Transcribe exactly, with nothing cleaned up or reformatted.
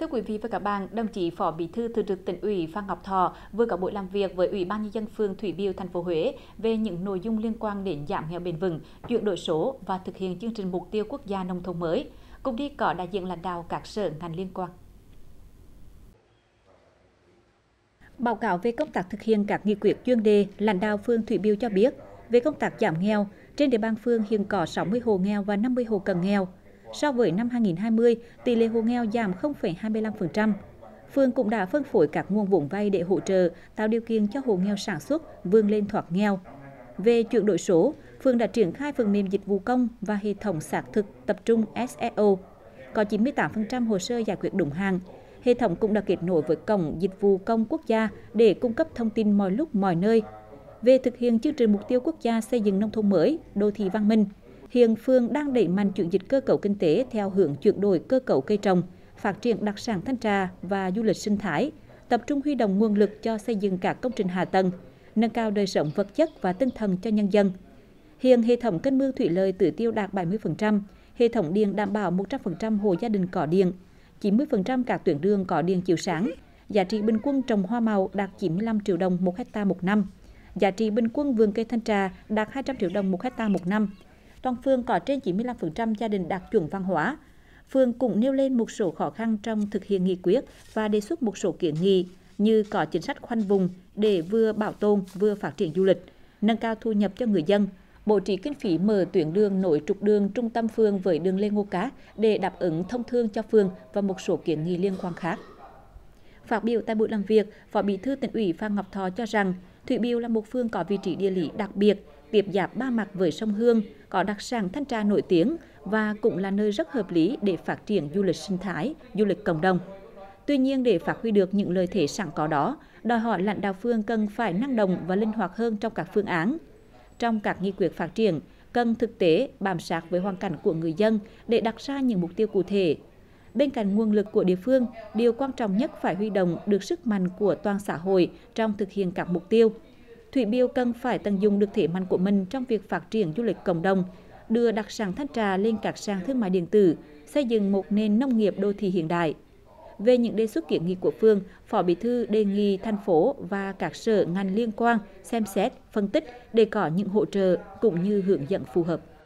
Thưa quý vị và các bạn, đồng chí Phó Bí thư Thường trực Tỉnh ủy Phan Ngọc Thọ vừa có buổi làm việc với Ủy ban nhân dân phường Thủy Biều, thành phố Huế về những nội dung liên quan đến giảm nghèo bền vững, chuyển đổi số và thực hiện chương trình mục tiêu quốc gia nông thôn mới. Cùng đi có đại diện lãnh đạo các sở ngành liên quan. Báo cáo về công tác thực hiện các nghị quyết chuyên đề, lãnh đạo phường Thủy Biều cho biết về công tác giảm nghèo, trên địa bàn phường hiện có sáu mươi hộ nghèo và năm mươi hộ cận nghèo. So với năm hai nghìn không trăm hai mươi, tỷ lệ hộ nghèo giảm không phẩy hai mươi lăm phần trăm. Phường cũng đã phân phối các nguồn vốn vay để hỗ trợ, tạo điều kiện cho hộ nghèo sản xuất vươn lên thoát nghèo. Về chuyển đổi số, phường đã triển khai phần mềm dịch vụ công và hệ thống xác thực tập trung S S O. Có chín mươi tám phần trăm hồ sơ giải quyết đúng hạn. Hệ thống cũng đã kết nối với cổng dịch vụ công quốc gia để cung cấp thông tin mọi lúc mọi nơi. Về thực hiện chương trình mục tiêu quốc gia xây dựng nông thôn mới, đô thị văn minh, hiện phường đang đẩy mạnh chuyển dịch cơ cấu kinh tế theo hướng chuyển đổi cơ cấu cây trồng, phát triển đặc sản Thanh Trà và du lịch sinh thái, tập trung huy động nguồn lực cho xây dựng các công trình hạ tầng, nâng cao đời sống vật chất và tinh thần cho nhân dân. Hiện hệ thống kênh mương thủy lợi tưới tiêu đạt bảy mươi phần trăm, hệ thống điện đảm bảo một trăm phần trăm hộ gia đình có điện, chín mươi phần trăm các tuyến đường có điện chiếu sáng, giá trị bình quân trồng hoa màu đạt chín mươi lăm triệu đồng một hectare một năm, giá trị bình quân vườn cây Thanh Trà đạt hai trăm triệu đồng một hectare một năm. Toàn phường có trên chín mươi lăm phần trăm gia đình đạt chuẩn văn hóa. Phường cũng nêu lên một số khó khăn trong thực hiện nghị quyết và đề xuất một số kiến nghị như có chính sách khoanh vùng để vừa bảo tồn vừa phát triển du lịch, nâng cao thu nhập cho người dân, bố trí kinh phí mở tuyến đường nối trục đường trung tâm phường với đường Lê Ngô Cá để đáp ứng thông thương cho phường và một số kiến nghị liên quan khác. Phát biểu tại buổi làm việc, Phó Bí thư Tỉnh ủy Phan Ngọc Thọ cho rằng Thủy Biều là một phường có vị trí địa lý đặc biệt, tiếp giáp ba mặt với sông Hương, có đặc sản Thanh Trà nổi tiếng và cũng là nơi rất hợp lý để phát triển du lịch sinh thái, du lịch cộng đồng. Tuy nhiên, để phát huy được những lợi thế sẵn có đó, đòi hỏi lãnh đạo phường cần phải năng động và linh hoạt hơn trong các phương án. Trong các nghị quyết phát triển, cần thực tế bám sát với hoàn cảnh của người dân để đặt ra những mục tiêu cụ thể. Bên cạnh nguồn lực của địa phương, điều quan trọng nhất phải huy động được sức mạnh của toàn xã hội trong thực hiện các mục tiêu. Thủy Biều cần phải tận dụng được thế mạnh của mình trong việc phát triển du lịch cộng đồng, đưa đặc sản Thanh Trà lên các sàn thương mại điện tử, xây dựng một nền nông nghiệp đô thị hiện đại. Về những đề xuất kiến nghị của phường, Phó Bí thư đề nghị thành phố và các sở ngành liên quan xem xét, phân tích để có những hỗ trợ cũng như hướng dẫn phù hợp.